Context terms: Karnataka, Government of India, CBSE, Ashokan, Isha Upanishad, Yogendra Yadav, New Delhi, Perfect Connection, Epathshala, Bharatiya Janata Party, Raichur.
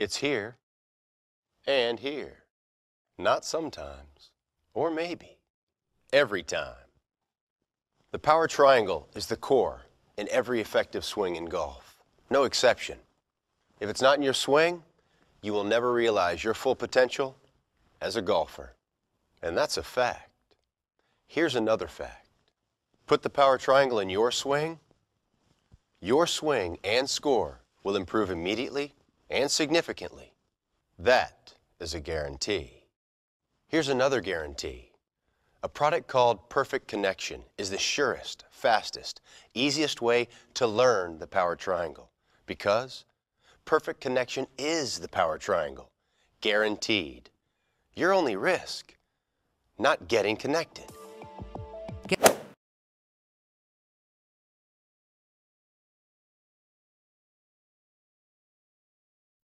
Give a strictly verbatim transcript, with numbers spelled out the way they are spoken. It's here and here. Not sometimes, or maybe, every time. The power triangle is the core in every effective swing in golf. No exception. If it's not in your swing, you will never realize your full potential as a golfer. And that's a fact. Here's another fact. Put the power triangle in your swing, your swing and score will improve immediately and significantly. That is a guarantee. Here's another guarantee. A product called Perfect Connection is the surest, fastest, easiest way to learn the power triangle, because Perfect Connection is the power triangle, guaranteed. Your only risk, not getting connected.